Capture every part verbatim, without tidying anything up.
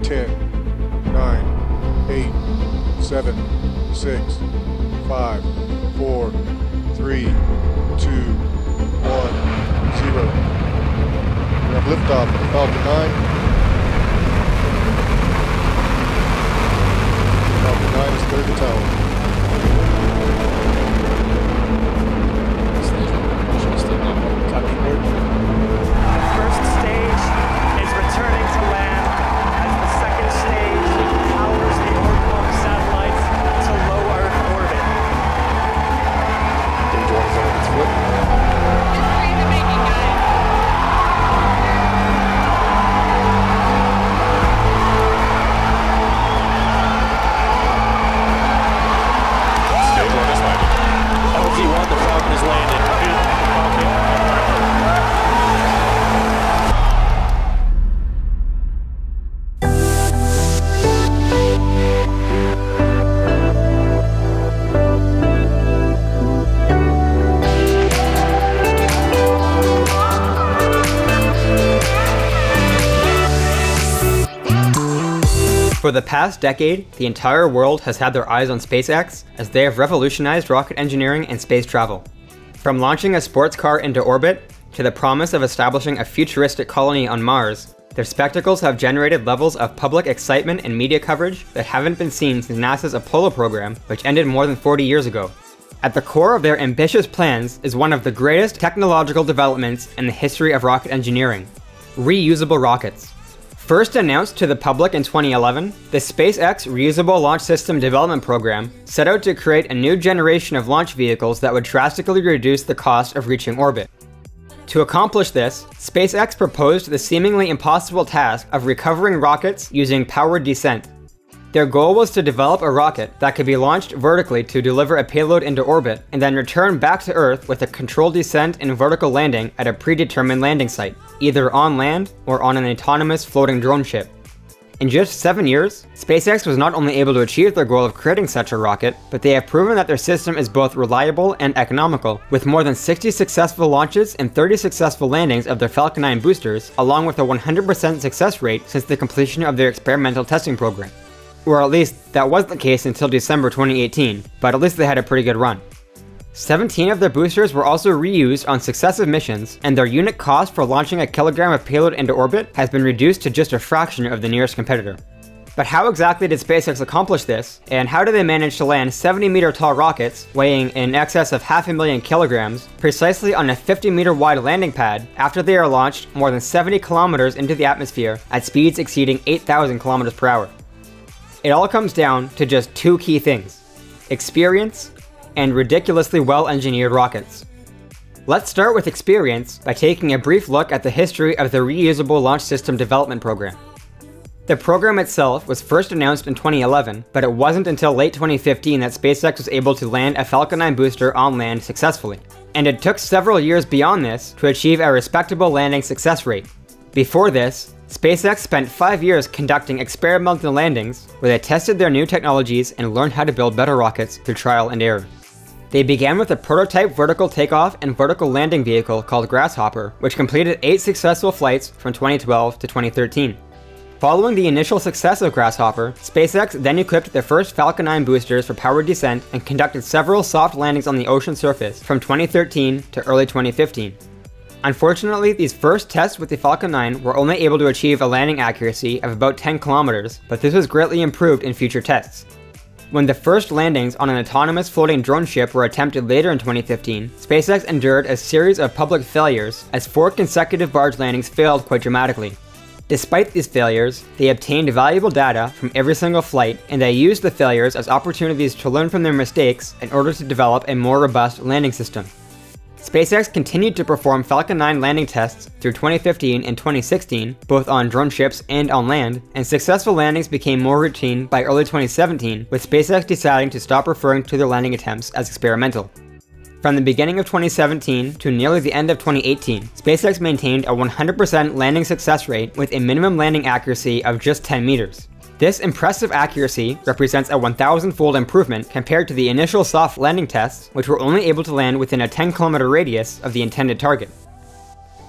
is ten, nine, eight, seven, six, five, four, three, two, one, zero. We have liftoff of the Falcon nine. Falcon nine is clear to tower. The first stage is returning to land as the second stage powers the orbital satellites to low Earth orbit. Danger is on its foot. Destroy the making gun. For the past decade, the entire world has had their eyes on SpaceX as they have revolutionized rocket engineering and space travel. From launching a sports car into orbit, to the promise of establishing a futuristic colony on Mars, their spectacles have generated levels of public excitement and media coverage that haven't been seen since NASA's Apollo program, which ended more than forty years ago. At the core of their ambitious plans is one of the greatest technological developments in the history of rocket engineering: reusable rockets. First announced to the public in twenty eleven, the SpaceX Reusable Launch System Development Program set out to create a new generation of launch vehicles that would drastically reduce the cost of reaching orbit. To accomplish this, SpaceX proposed the seemingly impossible task of recovering rockets using powered descent. Their goal was to develop a rocket that could be launched vertically to deliver a payload into orbit and then return back to Earth with a controlled descent and vertical landing at a predetermined landing site, either on land or on an autonomous floating drone ship. In just seven years, SpaceX was not only able to achieve their goal of creating such a rocket, but they have proven that their system is both reliable and economical, with more than sixty successful launches and thirty successful landings of their Falcon nine boosters, along with a one hundred percent success rate since the completion of their experimental testing program. Or at least, that was the case until December twenty eighteen, but at least they had a pretty good run. seventeen of their boosters were also reused on successive missions, and their unit cost for launching a kilogram of payload into orbit has been reduced to just a fraction of the nearest competitor. But how exactly did SpaceX accomplish this, and how did they manage to land seventy meter tall rockets weighing in excess of half a million kilograms precisely on a fifty meter wide landing pad after they are launched more than seventy kilometers into the atmosphere at speeds exceeding eight thousand kilometers per hour? It all comes down to just two key things: experience and ridiculously well-engineered rockets. Let's start with experience by taking a brief look at the history of the Reusable Launch System Development Program. The program itself was first announced in twenty eleven, but it wasn't until late twenty fifteen that SpaceX was able to land a Falcon nine booster on land successfully. And it took several years beyond this to achieve a respectable landing success rate. Before this, SpaceX spent five years conducting experimental landings where they tested their new technologies and learned how to build better rockets through trial and error. They began with a prototype vertical takeoff and vertical landing vehicle called Grasshopper, which completed eight successful flights from twenty twelve to twenty thirteen. Following the initial success of Grasshopper, SpaceX then equipped their first Falcon nine boosters for powered descent and conducted several soft landings on the ocean surface from twenty thirteen to early twenty fifteen. Unfortunately, these first tests with the Falcon nine were only able to achieve a landing accuracy of about ten kilometers, but this was greatly improved in future tests. When the first landings on an autonomous floating drone ship were attempted later in twenty fifteen, SpaceX endured a series of public failures as four consecutive barge landings failed quite dramatically. Despite these failures, they obtained valuable data from every single flight, and they used the failures as opportunities to learn from their mistakes in order to develop a more robust landing system. SpaceX continued to perform Falcon nine landing tests through twenty fifteen and twenty sixteen, both on drone ships and on land, and successful landings became more routine by early twenty seventeen, with SpaceX deciding to stop referring to their landing attempts as experimental. From the beginning of twenty seventeen to nearly the end of twenty eighteen, SpaceX maintained a one hundred percent landing success rate with a minimum landing accuracy of just ten meters. This impressive accuracy represents a one thousand fold improvement compared to the initial soft landing tests, which were only able to land within a ten kilometer radius of the intended target.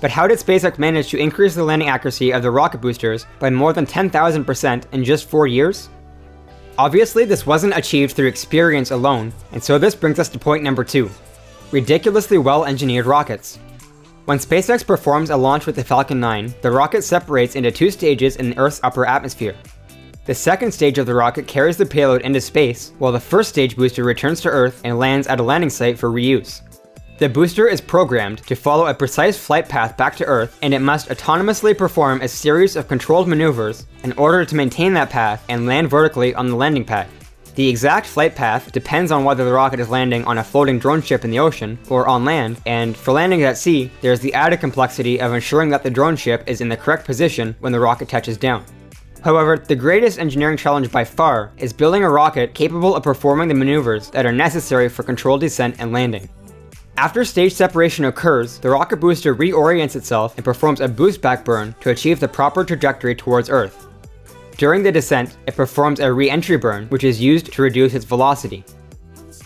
But how did SpaceX manage to increase the landing accuracy of the rocket boosters by more than ten thousand percent in just four years? Obviously, this wasn't achieved through experience alone, and so this brings us to point number two. Ridiculously well-engineered rockets. When SpaceX performs a launch with the Falcon nine, the rocket separates into two stages in the Earth's upper atmosphere. The second stage of the rocket carries the payload into space, while the first stage booster returns to Earth and lands at a landing site for reuse. The booster is programmed to follow a precise flight path back to Earth, and it must autonomously perform a series of controlled maneuvers in order to maintain that path and land vertically on the landing pad. The exact flight path depends on whether the rocket is landing on a floating drone ship in the ocean or on land, and for landings at sea, there is the added complexity of ensuring that the drone ship is in the correct position when the rocket touches down. However, the greatest engineering challenge by far is building a rocket capable of performing the maneuvers that are necessary for controlled descent and landing. After stage separation occurs, the rocket booster reorients itself and performs a boost back burn to achieve the proper trajectory towards Earth. During the descent, it performs a re-entry burn, which is used to reduce its velocity.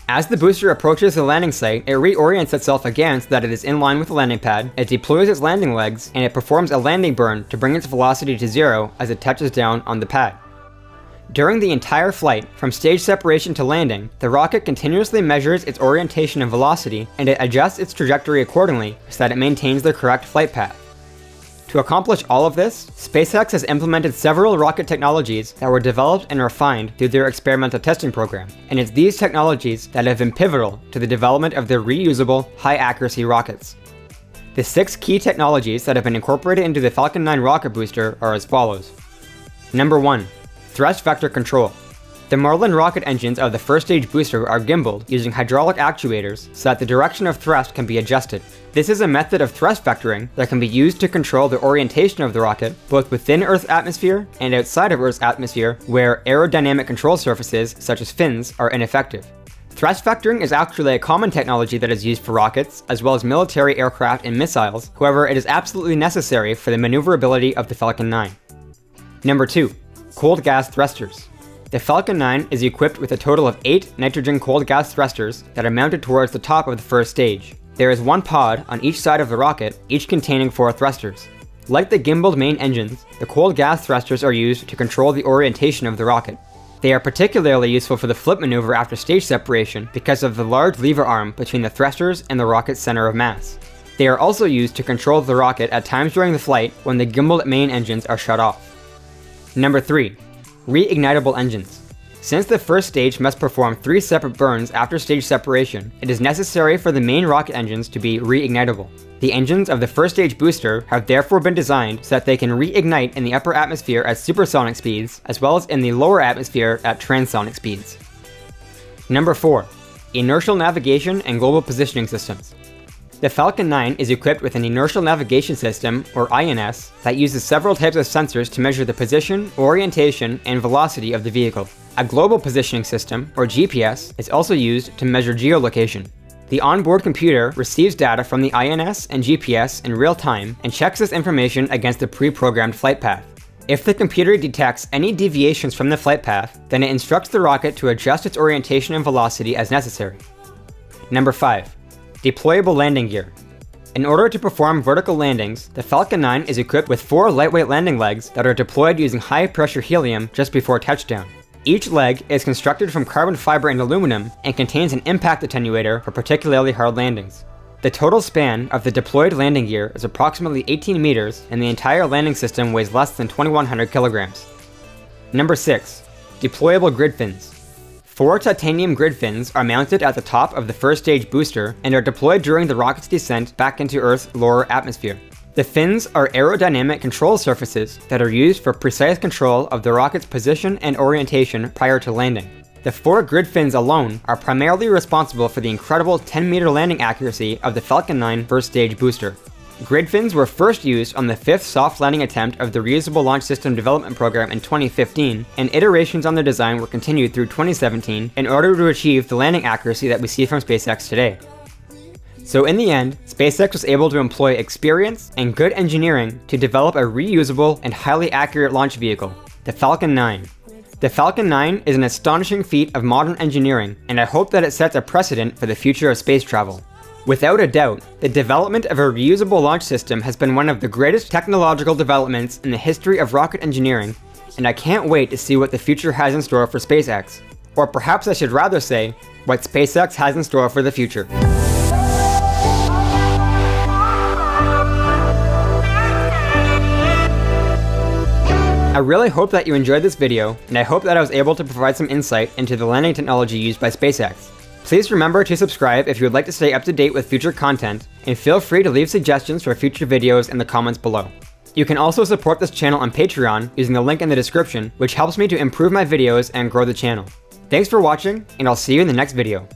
As the booster approaches the landing site, it reorients itself again so that it is in line with the landing pad, it deploys its landing legs, and it performs a landing burn to bring its velocity to zero as it touches down on the pad. During the entire flight, from stage separation to landing, the rocket continuously measures its orientation and velocity, and it adjusts its trajectory accordingly so that it maintains the correct flight path. To accomplish all of this, SpaceX has implemented several rocket technologies that were developed and refined through their experimental testing program, and it's these technologies that have been pivotal to the development of their reusable, high-accuracy rockets. The six key technologies that have been incorporated into the Falcon nine rocket booster are as follows. Number one. Thrust vector control. The Merlin rocket engines of the first stage booster are gimbaled using hydraulic actuators so that the direction of thrust can be adjusted. This is a method of thrust vectoring that can be used to control the orientation of the rocket, both within Earth's atmosphere and outside of Earth's atmosphere, where aerodynamic control surfaces, such as fins, are ineffective. Thrust vectoring is actually a common technology that is used for rockets, as well as military aircraft and missiles. However, it is absolutely necessary for the maneuverability of the Falcon nine. Number two. Cold gas thrusters. The Falcon nine is equipped with a total of eight nitrogen cold gas thrusters that are mounted towards the top of the first stage. There is one pod on each side of the rocket, each containing four thrusters. Like the gimbaled main engines, the cold gas thrusters are used to control the orientation of the rocket. They are particularly useful for the flip maneuver after stage separation because of the large lever arm between the thrusters and the rocket's center of mass. They are also used to control the rocket at times during the flight when the gimbaled main engines are shut off. Number three. Reignitable engines. Since the first stage must perform three separate burns after stage separation, it is necessary for the main rocket engines to be reignitable. The engines of the first stage booster have therefore been designed so that they can reignite in the upper atmosphere at supersonic speeds, as well as in the lower atmosphere at transonic speeds. Number four. Inertial navigation and global positioning systems. The Falcon nine is equipped with an inertial navigation system, or I N S, that uses several types of sensors to measure the position, orientation, and velocity of the vehicle. A global positioning system, or G P S, is also used to measure geolocation. The onboard computer receives data from the I N S and G P S in real time and checks this information against the pre-programmed flight path. If the computer detects any deviations from the flight path, then it instructs the rocket to adjust its orientation and velocity as necessary. Number five. Deployable landing gear. In order to perform vertical landings, the Falcon nine is equipped with four lightweight landing legs that are deployed using high-pressure helium just before touchdown. Each leg is constructed from carbon fiber and aluminum and contains an impact attenuator for particularly hard landings. The total span of the deployed landing gear is approximately eighteen meters, and the entire landing system weighs less than twenty-one hundred kilograms. Number six. Deployable grid fins. Four titanium grid fins are mounted at the top of the first stage booster and are deployed during the rocket's descent back into Earth's lower atmosphere. The fins are aerodynamic control surfaces that are used for precise control of the rocket's position and orientation prior to landing. The four grid fins alone are primarily responsible for the incredible ten meter landing accuracy of the Falcon nine first stage booster. Grid fins were first used on the fifth soft landing attempt of the Reusable Launch System Development Program in twenty fifteen, and iterations on their design were continued through twenty seventeen in order to achieve the landing accuracy that we see from SpaceX today. So in the end, SpaceX was able to employ experience and good engineering to develop a reusable and highly accurate launch vehicle, the Falcon nine. The Falcon nine is an astonishing feat of modern engineering, and I hope that it sets a precedent for the future of space travel. Without a doubt, the development of a reusable launch system has been one of the greatest technological developments in the history of rocket engineering, and I can't wait to see what the future has in store for SpaceX. Or perhaps I should rather say, what SpaceX has in store for the future. I really hope that you enjoyed this video, and I hope that I was able to provide some insight into the landing technology used by SpaceX. Please remember to subscribe if you would like to stay up to date with future content, and feel free to leave suggestions for future videos in the comments below. You can also support this channel on Patreon using the link in the description, which helps me to improve my videos and grow the channel. Thanks for watching, and I'll see you in the next video.